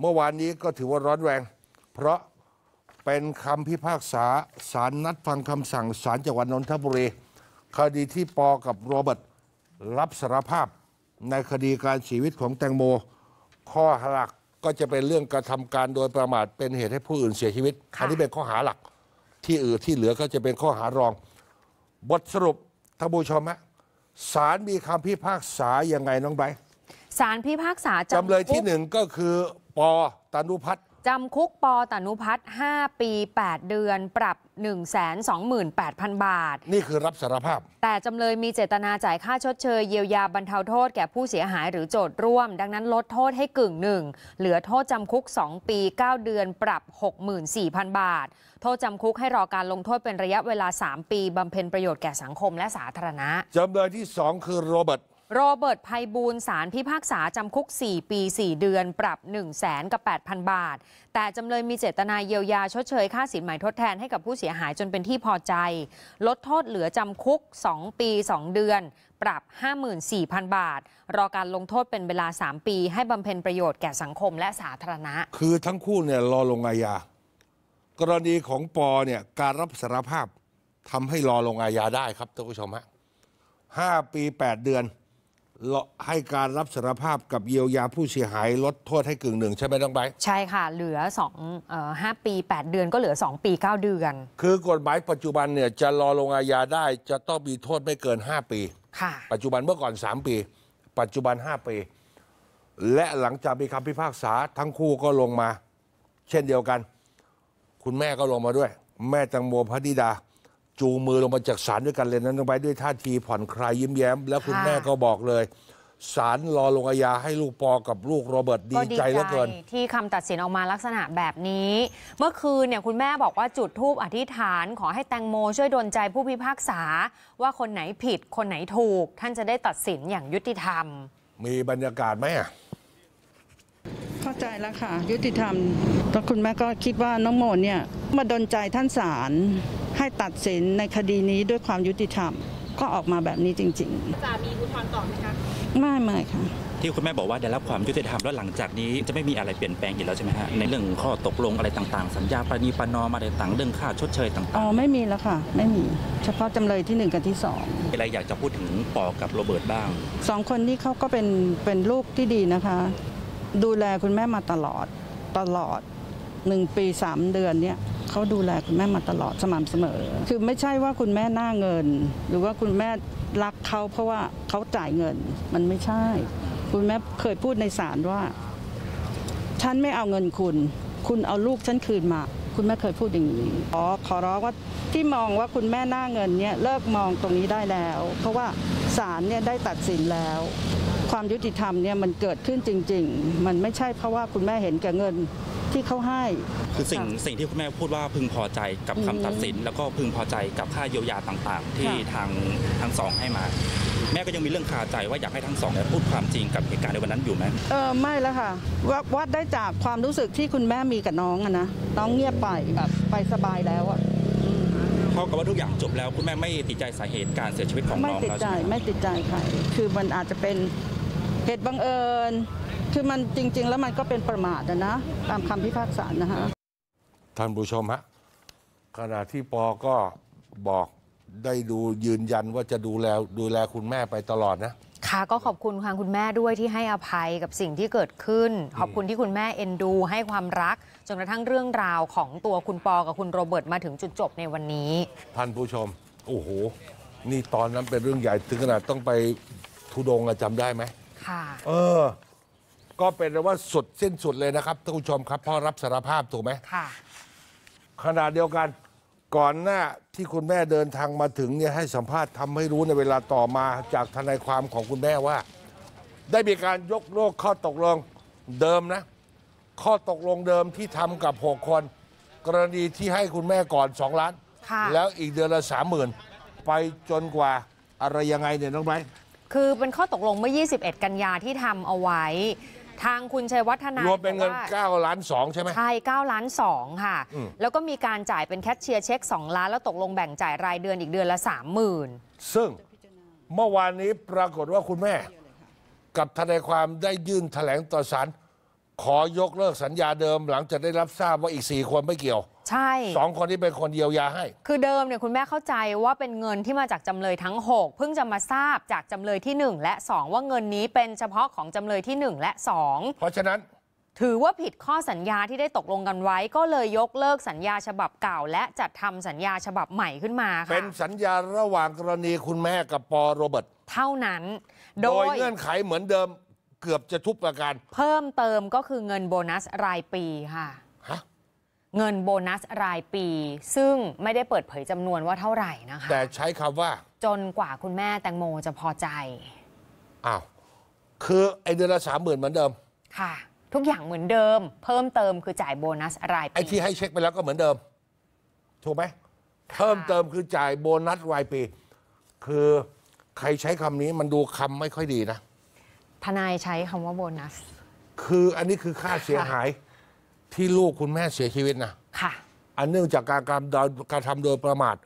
เมื่อวานนี้ก็ถือว่าร้อนแรงเพราะเป็นคำพิพากษาศาลนัดฟังคำสั่งศาลจังหวัดนนทบุรีคดีที่ปอกับโรเบิร์ตรับสารภาพในคดีการเสียชีวิตของแตงโมข้อหลักก็จะเป็นเรื่องกระทำการโดยประมาทเป็นเหตุให้ผู้อื่นเสียชีวิตอันนี้เป็นข้อหาหลักที่อื่นที่เหลือก็จะเป็นข้อหารองบทสรุปท่านผู้ชมฮะศาลมีคำพิพากษายังไงน้องไบร์ทศาลพิพากษาจำเลยที่หนึ่งก็คือปอตานุพัฒน์จำคุกปอตานุพัฒน์5 ปี 8 เดือนปรับ 128,000 บาทนี่คือรับสารภาพแต่จำเลยมีเจตนาจ่ายค่าชดเชยเยียวยาบรรเทาโทษแก่ผู้เสียหายหรือโจทย์ร่วมดังนั้นลดโทษให้กึ่งหนึ่งเหลือโทษจำคุก2 ปี 9 เดือนปรับ 64,000 บาทโทษจำคุกให้รอการลงโทษเป็นระยะเวลา3 ปีบำเพ็ญประโยชน์แก่สังคมและสาธารณะจำเลยที่2คือโรเบิร์ตไพบูลย์ศาลพิพากษาจำคุก4 ปี 4 เดือนปรับ 108,000 บาทแต่จำเลยมีเจตนาเยียวยาชดเชยค่าสินใหม่ทดแทนให้กับผู้เสียหายจนเป็นที่พอใจลดโทษเหลือจำคุก2 ปี 2 เดือนปรับ 54,000 บาทรอการลงโทษเป็นเวลา3 ปีให้บำเพ็ญประโยชน์แก่สังคมและสาธารณะคือทั้งคู่เนี่ยรอลงอาญากรณีของปอเนี่ยการรับสารภาพทำให้รอลงอาญาได้ครับท่านผู้ชมฮะ5 ปี 8 เดือนให้การรับสารภาพกับเยียวยาผู้เสียหายลดโทษให้กึ่งหนึ่งใช่ไหมน้องไบร์ทใช่ค่ะเหลือ5 ปี 8 เดือนก็เหลือ2 ปี 9 เดือนคือกฎหมายปัจจุบันเนี่ยจะรอลงอาญาได้จะต้องมีโทษไม่เกิน5 ปีค่ะปัจจุบันเมื่อก่อน3 ปีปัจจุบัน5 ปีและหลังจากมีคำพิพากษาทั้งคู่ก็ลงมาเช่นเดียวกันคุณแม่ก็ลงมาด้วยแม่แตงโมพัทธิดาจูงมือลงมาจากศาลด้วยกันเลยนั้นลงไปด้วยท่าทีผ่อนคลายยิ้มแย้มแล้วคุณแม่ก็บอกเลยศาลรอลงอาญาให้ลูกปอกับลูกโรเบิร์ตดีใจเหลือเกินที่คำตัดสินออกมาลักษณะแบบนี้เมื่อคืนเนี่ยคุณแม่บอกว่าจุดธูปอธิษฐานขอให้แตงโมช่วยดลใจผู้พิพากษาว่าคนไหนผิดคนไหนถูกท่านจะได้ตัดสินอย่างยุติธรรมมีบรรยากาศไหมอ่ะเข้าใจแล้วค่ะยุติธรรมแล้วคุณแม่ก็คิดว่าน้องโมเนี่ยมาดลใจท่านศาลให้ตัดสินในคดีนี้ด้วยความยุติธรรมก็ออกมาแบบนี้จริงๆจะมีอุทธรณ์ต่อไหมคะไม่ค่ะที่คุณแม่บอกว่าได้รับความยุติธรรมแล้วหลังจากนี้จะไม่มีอะไรเปลี่ยนแปลงอีกแล้วใช่ไหมฮะในเรื่องข้อตกลงอะไรต่างๆสัญญาปณีประนอมอะไรต่างเรื่องค่าชดเชยต่างๆอ๋อไม่มีแล้วค่ะไม่มีเฉพาะจำเลยที่1กับที่2อะไรอยากจะพูดถึงปอกับโรเบิร์ตบ้าง2คนนี้เขาก็เป็นลูกที่ดีนะคะดูแลคุณแม่มาตลอด1 ปี 3 เดือนเนี่ยเขาดูแลคุณแม่มาตลอดสม่ำเสมอคือไม่ใช่ว่าคุณแม่หน้าเงินหรือว่าคุณแม่รักเขาเพราะว่าเขาจ่ายเงินมันไม่ใช่คุณแม่เคยพูดในศาลว่าฉันไม่เอาเงินคุณเอาลูกฉันคืนมาคุณแม่เคยพูดอย่างนี้ขอร้องว่าที่มองว่าคุณแม่หน้าเงินเนี่ยเลิกมองตรงนี้ได้แล้วเพราะว่าศาลเนี่ยได้ตัดสินแล้วความยุติธรรมเนี่ยมันเกิดขึ้นจริงๆมันไม่ใช่เพราะว่าคุณแม่เห็นแก่เงินที่เขาให้คือสิ่งที่คุณแม่พูดว่าพึงพอใจกับคำตัดสินแล้วก็พึงพอใจกับค่าเยียวยาต่างๆที่ทั้งสองให้มาแม่ก็ยังมีเรื่องคาใจว่าอยากให้ทั้งสองพูดความจริงกับเหตุการณ์ในวันนั้นอยู่ไหมไม่แล้วค่ะวัดได้จากความรู้สึกที่คุณแม่มีกับน้องนะน้องเงียบไปแบบไปสบายแล้วอ่ะเท่ากับว่าทุกอย่างจบแล้วคุณแม่ไม่ติดใจสาเหตุการเสียชีวิตของน้องแล้วใช่ไหมไม่ติดใจค่ะคือมันอาจจะเป็นเหตุบังเอิญคือมันจริงๆแล้วมันก็เป็นประมาทนะตามคำพิพากษานะฮะท่านผู้ชมฮะขณะที่ปอก็บอกได้ดูยืนยันว่าจะดูแลคุณแม่ไปตลอดนะค่ะก็ขอบคุณทางคุณแม่ด้วยที่ให้อภัยกับสิ่งที่เกิดขึ้นขอบคุณที่คุณแม่เอ็นดูให้ความรักจนกระทั่งเรื่องราวของตัวคุณปอกับคุณโรเบิร์ตมาถึงจุดจบในวันนี้ท่านผู้ชมโอ้โหนี่ตอนนั้นเป็นเรื่องใหญ่ถึงขนาดต้องไปทุดงจำได้ไหมค่ะก็เป็นว่าสุดสิ้นสุดเลยนะครับท่านผู้ชมครับพ่อรับสารภาพถูกไหมค่ะขณะเดียวกันก่อนหน้าที่คุณแม่เดินทางมาถึงเนี่ยให้สัมภาษณ์ทำให้รู้ในเวลาต่อมาจากทนายความของคุณแม่ว่าได้มีการยกเลิกข้อตกลงเดิมนะข้อตกลงเดิมที่ทำกับ6 คนกรณีที่ให้คุณแม่ก่อน2 ล้านแล้วอีกเดือนละ30,000ไปจนกว่าอะไรยังไงเนี่ยน้องไบร์ทคือเป็นข้อตกลงเมื่อ21กันยาที่ทำเอาไว้ทางคุณชัยวัฒนารวมเป็นเงิน9.2 ล้านใช่ไหมใช่9.2 ล้านค่ะแล้วก็มีการจ่ายเป็นแคชเชียร์เช็ค2 ล้านแล้วตกลงแบ่งจ่ายรายเดือนอีกเดือนละ30,000ซึ่งเมื่อวานนี้ปรากฏว่าคุณแม่กับทนายความได้ยื่นแถลงต่อศาล ขอยกเลิกสัญญาเดิมหลังจากได้รับทราบว่าอีก4คนไม่เกี่ยวใช่2คนที่เป็นคนเยียวยาให้คือเดิมเนี่ยคุณแม่เข้าใจว่าเป็นเงินที่มาจากจำเลยทั้ง6เพิ่งจะมาทราบจากจำเลยที่1และ2ว่าเงินนี้เป็นเฉพาะของจำเลยที่1และ2เพราะฉะนั้นถือว่าผิดข้อสัญญาที่ได้ตกลงกันไว้ก็เลยยกเลิกสัญญาฉบับเก่าและจัดทำสัญญาฉบับใหม่ขึ้นมาค่ะเป็นสัญญาระหว่างกรณีคุณแม่กับป.โรเบิร์ตเท่านั้นโดยเงื่อนไขเหมือนเดิมเกือบจะทุกประการเพิ่มเติมก็คือเงินโบนัสรายปีค่ะเงินโบนัสรายปีซึ่งไม่ได้เปิดเผยจำนวนว่าเท่าไหร่นะคะแต่ใช้คำว่าจนกว่าคุณแม่แตงโมจะพอใจอ้าวคือไอเดือนละ30,000เหมือนเดิมค่ะทุกอย่างเหมือนเดิมเพิ่มเติมคือจ่ายโบนัสรายปีไอที่ให้เช็คไปแล้วก็เหมือนเดิมถูกไหมเพิ่มเติมคือจ่ายโบนัสรายปีคือใครใช้คำนี้มันดูคำไม่ค่อยดีนะทนายใช้คำว่าโบนัสคืออันนี้คือค่าเสียหายที่ลูกคุณแม่เสียชีวิตนะค่ะอันเนื่องจากการทำโดยประมาท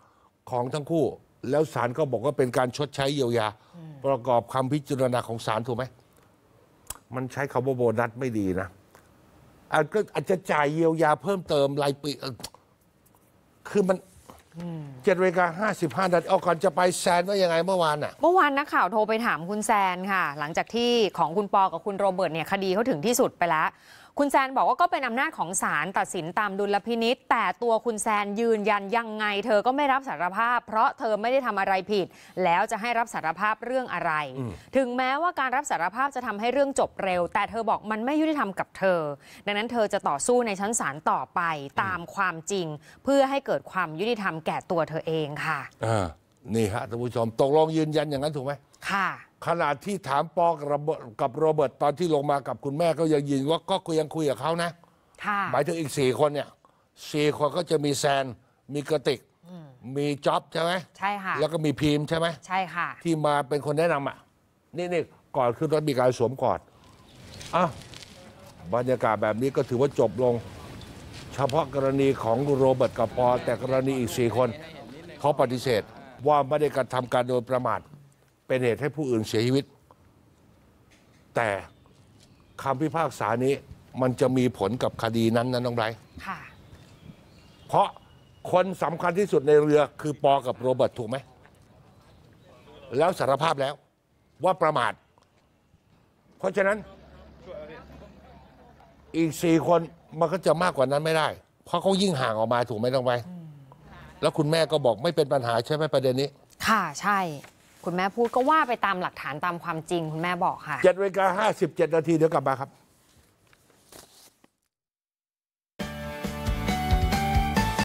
ของทั้งคู่แล้วศาลก็บอกว่าเป็นการชดใช้เยียวยาประกอบคำพิจารณาของศาลถูกไหมมันใช้คำว่าโบนัสไม่ดีนะก็อาจจะจ่ายเยียวยาเพิ่มเติมรายปีคือมัน7:55เอาก่อนจะไปแซนว่ายังไงเมื่อวานน่ะเมื่อวานนักข่าวโทรไปถามคุณแซนค่ะหลังจากที่ของคุณปอกับคุณโรเบิร์ตเนี่ยคดีเขาถึงที่สุดไปแล้วคุณแซนบอกว่าก็เป็นอำนาจของศาลตัดสินตามดุลพินิจแต่ตัวคุณแซนยืนยันยังไงเธอก็ไม่รับสารภาพเพราะเธอไม่ได้ทำอะไรผิดแล้วจะให้รับสารภาพเรื่องอะไรถึงแม้ว่าการรับสารภาพจะทำให้เรื่องจบเร็วแต่เธอบอกมันไม่ยุติธรรมกับเธอดังนั้นเธอจะต่อสู้ในชั้นศาลต่อไปตามความจริงเพื่อให้เกิดความยุติธรรมแก่ตัวเธอเองค่ะนี่ฮะท่านผู้ชมตกลงยืนยันอย่างนั้นถูกไหมค่ะขณะที่ถามปอกับโรเบิร์ตตอนที่ลงมากับคุณแม่ก็ยังยืนว่าก็ยังคุยกับเขานะหมายถึงอีก4คนเนี่ย4 คนก็จะมีแซนมีกระติกมีจ๊อบใช่ไหมใช่ค่ะแล้วก็มีพิมพ์ใช่ไหมใช่ค่ะที่มาเป็นคนแนะนำอ่ะนี่ก่อนขึ้นรถมีการสวมกอดอ่ะบรรยากาศแบบนี้ก็ถือว่าจบลงเฉพาะกรณีของโรเบิร์ตกับปอแต่กรณีอีก4 คนเขาปฏิเสธว่าไม่ได้กระทำการโดยประมาทเป็นเหตุให้ผู้อื่นเสียชีวิตแต่คำพิพากษานี้มันจะมีผลกับคดีนั้นนะน้องไบรท์เพราะคนสำคัญที่สุดในเรือคือปอกับโรเบิร์ตถูกไหมแล้วสารภาพแล้วว่าประมาทเพราะฉะนั้นอีก4 คนมันก็จะมากกว่านั้นไม่ได้เพราะเขายิ่งห่างออกมาถูกไหมน้องไบรท์แล้วคุณแม่ก็บอกไม่เป็นปัญหาใช่ไหมประเด็นนี้ค่ะใช่คุณแม่พูดก็ว่าไปตามหลักฐานตามความจริงคุณแม่บอกค่ะ7:57เดี๋ยวกลับมาครับ